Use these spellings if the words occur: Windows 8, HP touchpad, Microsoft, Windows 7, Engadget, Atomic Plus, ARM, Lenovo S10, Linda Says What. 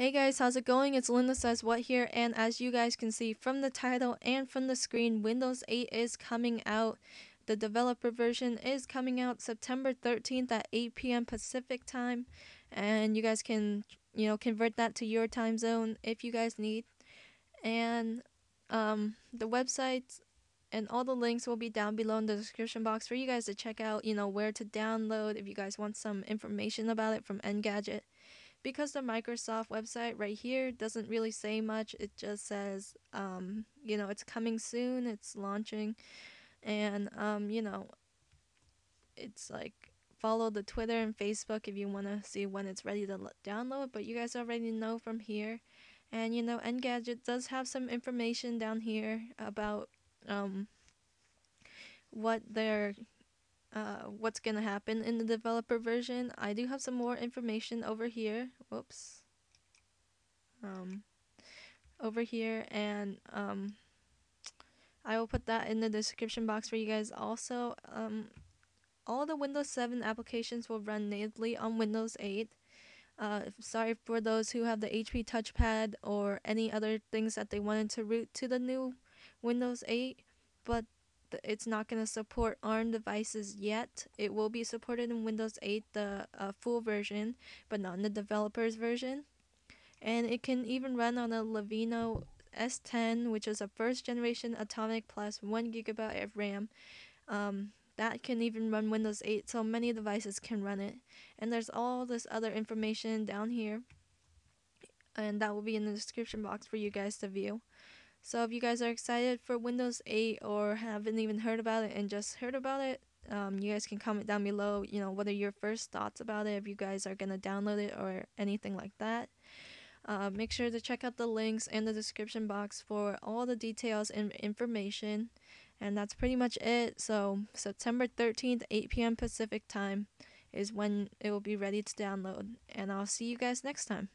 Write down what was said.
Hey guys, how's it going? It's Linda Says What here, and as you guys can see from the title and from the screen, Windows 8 is coming out. The developer version is coming out September 13th at 8 PM Pacific time, and you guys can, convert that to your time zone if you guys need. And the website and all the links will be down below in the description box for you guys to check out, where to download if you guys want some information about it from Engadget. Because the Microsoft website right here doesn't really say much, it just says, it's coming soon, it's launching, and, it's like, follow the Twitter and Facebook if you want to see when it's ready to download, but you guys already know from here, and, Engadget does have some information down here about, what their what's gonna happen in the developer version. I do have some more information over here. Whoops. Over here, and I will put that in the description box for you guys also. All the Windows 7 applications will run natively on Windows 8. Sorry for those who have the HP touchpad or any other things that they wanted to route to the new Windows 8, but it's not going to support ARM devices yet. It will be supported in Windows 8, the full version, but not in the developer's version. And it can even run on a Lenovo S10, which is a first generation Atomic Plus 1 GB of RAM. That can even run Windows 8, so many devices can run it. And there's all this other information down here, and that will be in the description box for you guys to view. So if you guys are excited for Windows 8 or haven't even heard about it and just heard about it, you guys can comment down below, what are your first thoughts about it, if you guys are going to download it or anything like that. Make sure to check out the links and the description box for all the details and information. And that's pretty much it. So September 13th, 8 PM Pacific time is when it will be ready to download. And I'll see you guys next time.